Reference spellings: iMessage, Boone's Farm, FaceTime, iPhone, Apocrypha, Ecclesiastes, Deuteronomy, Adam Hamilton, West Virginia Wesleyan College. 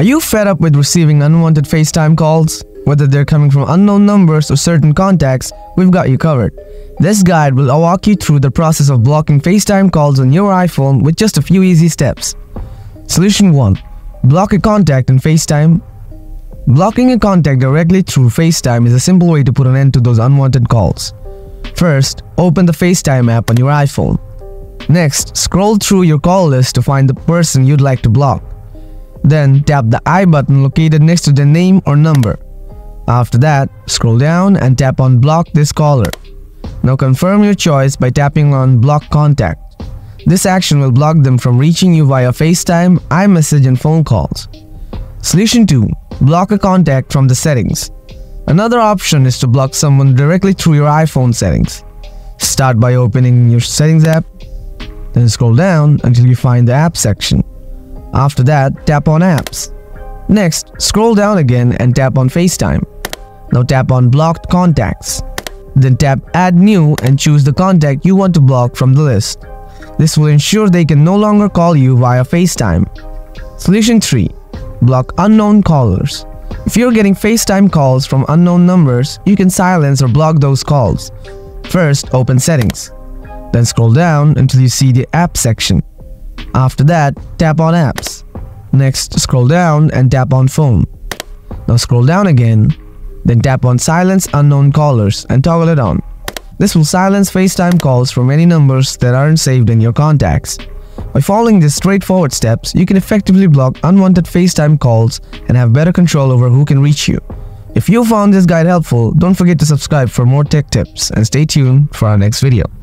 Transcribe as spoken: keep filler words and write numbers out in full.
Are you fed up with receiving unwanted FaceTime calls? Whether they're coming from unknown numbers or certain contacts, we've got you covered. This guide will walk you through the process of blocking FaceTime calls on your iPhone with just a few easy steps. Solution one. Block a contact in FaceTime. Blocking a contact directly through FaceTime is a simple way to put an end to those unwanted calls. First, open the FaceTime app on your iPhone. Next, scroll through your call list to find the person you'd like to block. Then tap the I button located next to the name or number. After that, scroll down and tap on Block this caller. Now confirm your choice by tapping on Block contact. This action will block them from reaching you via FaceTime, iMessage and phone calls. Solution two. Block a contact from the settings. Another option is to block someone directly through your iPhone settings. Start by opening your settings app, then scroll down until you find the app section. After that, tap on Apps. Next, scroll down again and tap on FaceTime. Now tap on Blocked Contacts. Then tap Add New and choose the contact you want to block from the list. This will ensure they can no longer call you via FaceTime. Solution three. Block unknown callers. If you're getting FaceTime calls from unknown numbers, you can silence or block those calls. First, open Settings. Then scroll down until you see the App section. After that, tap on Apps. Next, scroll down and tap on Phone. Now scroll down again, then tap on Silence Unknown Callers and toggle it on. This will silence FaceTime calls from any numbers that aren't saved in your contacts. By following these straightforward steps, you can effectively block unwanted FaceTime calls and have better control over who can reach you. If you found this guide helpful, don't forget to subscribe for more tech tips and stay tuned for our next video.